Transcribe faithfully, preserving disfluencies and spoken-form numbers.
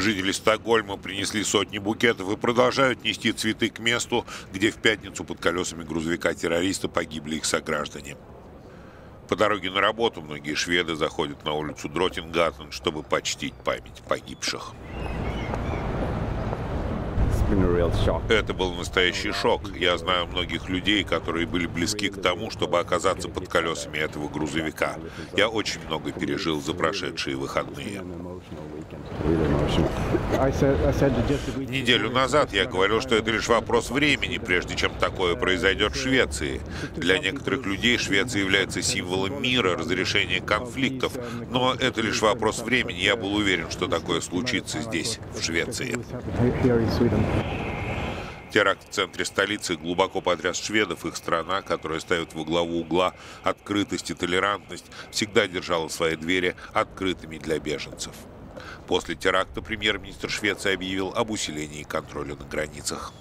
Жители Стокгольма принесли сотни букетов и продолжают нести цветы к месту, где в пятницу под колесами грузовика террориста погибли их сограждане. По дороге на работу многие шведы заходят на улицу Drottninggatan, чтобы почтить память погибших. Это был настоящий шок. Я знаю многих людей, которые были близки к тому, чтобы оказаться под колесами этого грузовика. Я очень много пережил за прошедшие выходные. Неделю назад я говорил, что это лишь вопрос времени, прежде чем такое произойдет в Швеции. Для некоторых людей Швеция является символом мира, разрешения конфликтов. Но это лишь вопрос времени. Я был уверен, что такое случится здесь, в Швеции. Теракт в центре столицы глубоко потряс шведов. Их страна, которая ставит во главу угла открытость и толерантность, всегда держала свои двери открытыми для беженцев. После теракта премьер-министр Швеции объявил об усилении контроля на границах.